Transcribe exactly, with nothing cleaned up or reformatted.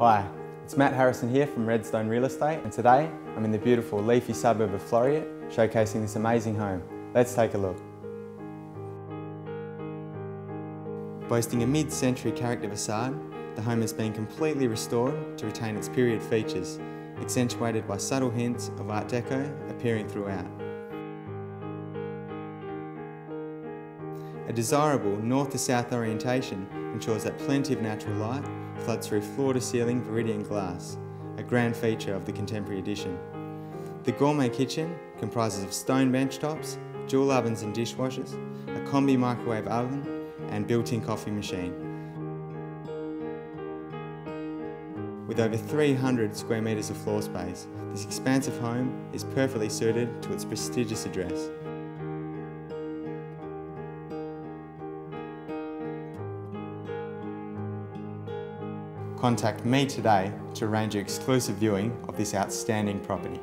Hi, it's Matt Harrison here from Redstone Real Estate, and today I'm in the beautiful leafy suburb of Floreat, showcasing this amazing home. Let's take a look. Boasting a mid-century character facade, the home has been completely restored to retain its period features, accentuated by subtle hints of Art Deco appearing throughout. A desirable north to south orientation ensures that plenty of natural light floods through floor to ceiling Viridian glass, a grand feature of the contemporary edition. The gourmet kitchen comprises of stone bench tops, dual ovens and dishwashers, a combi microwave oven and built-in coffee machine. With over three hundred square metres of floor space, this expansive home is perfectly suited to its prestigious address. Contact me today to arrange your exclusive viewing of this outstanding property.